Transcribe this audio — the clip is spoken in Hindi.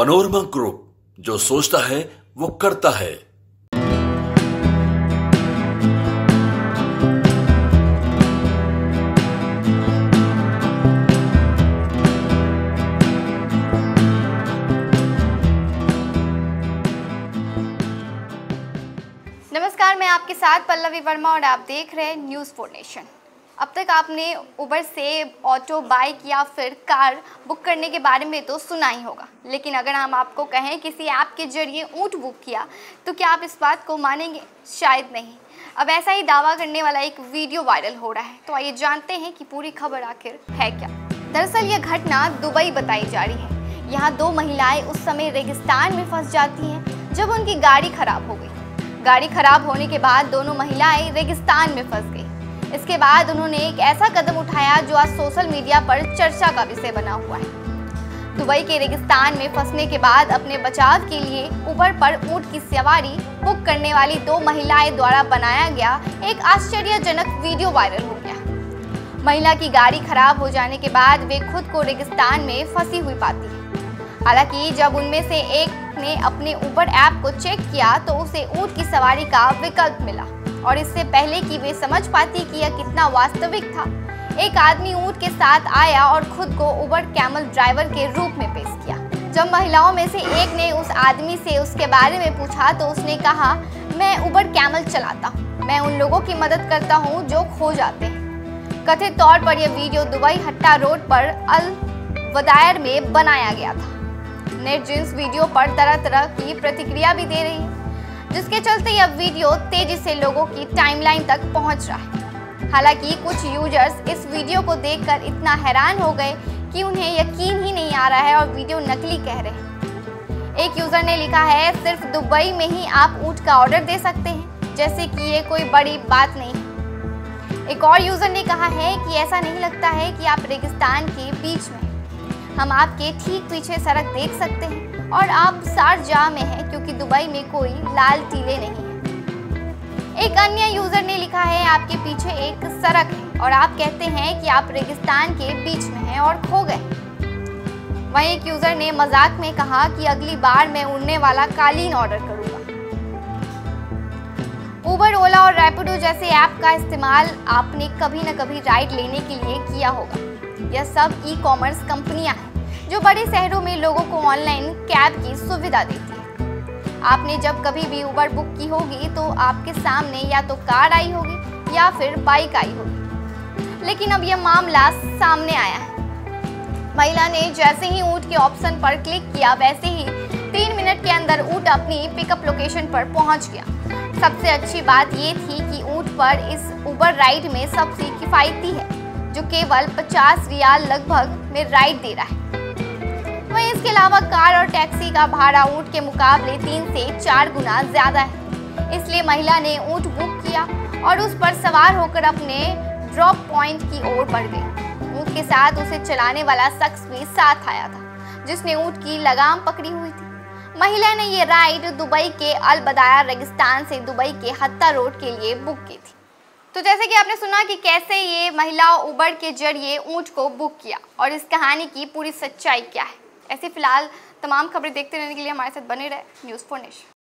पनोरमा ग्रुप, जो सोचता है वो करता है। नमस्कार, मैं आपके साथ पल्लवी वर्मा और आप देख रहे हैं News4Nation। अब तक आपने उबर से ऑटो, बाइक या फिर कार बुक करने के बारे में तो सुना ही होगा, लेकिन अगर हम आपको कहें किसी ऐप के जरिए ऊँट बुक किया तो क्या आप इस बात को मानेंगे? शायद नहीं। अब ऐसा ही दावा करने वाला एक वीडियो वायरल हो रहा है, तो आइए जानते हैं कि पूरी खबर आखिर है क्या। दरअसल यह घटना दुबई बताई जा रही है। यहाँ दो महिलाएँ उस समय रेगिस्तान में फंस जाती हैं जब उनकी गाड़ी खराब हो गई। गाड़ी खराब होने के बाद दोनों महिलाएं रेगिस्तान में फंस गई। इसके बाद उन्होंने एक ऐसा कदम उठाया जो आज सोशल मीडिया पर चर्चा का विषय बना हुआ है। दुबई के रेगिस्तान में फंसने के बाद अपने बचाव के लिए उबर पर ऊंट की सवारी बुक करने वाली दो महिलाएं द्वारा बनाया गया एक आश्चर्यजनक वीडियो वायरल हो गया। महिला की गाड़ी खराब हो जाने के बाद वे खुद को रेगिस्तान में फंसी हुई पाती है। हालांकि जब उनमें से एक ने अपने उबर ऐप को चेक किया तो उसे ऊँट की सवारी का विकल्प मिला, और इससे पहले कि वे समझ पाती कि यह कितना वास्तविक था, एक आदमी ऊँट के साथ आया और खुद को उबर कैमल ड्राइवर के रूप में पेश किया। जब महिलाओं में से एक ने उस आदमी से उसके बारे में पूछा तो उसने कहा, मैं उबर कैमल चलाता हूँ, मैं उन लोगों की मदद करता हूँ जो खो जाते हैं। कथित तौर पर यह वीडियो दुबई हट्टा रोड पर अल बदायर में बनाया गया था। नेट जींस वीडियो पर तरह तरह की प्रतिक्रिया भी दे रही है, जिसके चलते यह वीडियो तेजी से लोगों की टाइमलाइन तक पहुंच रहा है। हालांकि कुछ यूजर्स इस वीडियो को देखकर इतना हैरान हो गए कि उन्हें यकीन ही नहीं आ रहा है और वीडियो नकली कह रहे हैं। एक यूजर ने लिखा है, सिर्फ दुबई में ही आप ऊँट का ऑर्डर दे सकते हैं, जैसे कि ये कोई बड़ी बात नहीं है। एक और यूजर ने कहा है कि ऐसा नहीं लगता है कि आप रेगिस्तान के बीच में, हम आपके ठीक पीछे सड़क देख सकते हैं और आप शारजाह में हैं, क्योंकि दुबई में कोई लाल टीले नहीं है। एक अन्य यूजर ने लिखा है, आपके पीछे एक सड़क है और आप कहते हैं कि आप रेगिस्तान के बीच में हैं और खो गए। वहीं एक यूजर ने मजाक में कहा कि अगली बार मैं उड़ने वाला कालीन ऑर्डर करूंगा। उबर, ओला और रैपिडो जैसे ऐप का इस्तेमाल आपने कभी न कभी राइड लेने के लिए किया होगा। यह सब ई कॉमर्स कंपनियां हैं जो बड़े शहरों में लोगों को ऑनलाइन कैब की सुविधा देती है। आपने जब कभी भी उबर बुक की होगी तो आपके सामने या तो कार आई होगी या फिर बाइक आई होगी, लेकिन अब यह मामला सामने आया है। महिला ने जैसे ही ऊँट के ऑप्शन पर क्लिक किया, वैसे ही 3 मिनट के अंदर ऊँट अपनी पिकअप लोकेशन पर पहुँच गया। सबसे अच्छी बात ये थी कि ऊँट पर इस उबर राइड में सबसे किफ़ायती है, जो केवल 50 रियाल लगभग में राइड दे रहा है। वहीं इसके अलावा कार और टैक्सी का भाड़ा ऊँट के मुकाबले 3 से 4 गुना ज़्यादा है। इसलिए महिला ने ऊँट बुक किया और उस पर सवार होकर अपने ड्रॉप पॉइंट की ओर बढ़ गई। ऊँट के साथ उसे चलाने वाला शख्स भी साथ आया था, जिसने ऊँट की लगाम पकड़ी हुई थी। महिला ने ये राइड दुबई के अल बदाया रेगिस्तान से दुबई के हत्ता रोड के लिए बुक की थी। तो जैसे कि आपने सुना कि कैसे ये महिला उबर के जरिए ऊँट को बुक किया और इस कहानी की पूरी सच्चाई क्या है। ऐसी फिलहाल तमाम खबरें देखते रहने के लिए हमारे साथ बने रहे News4Nation।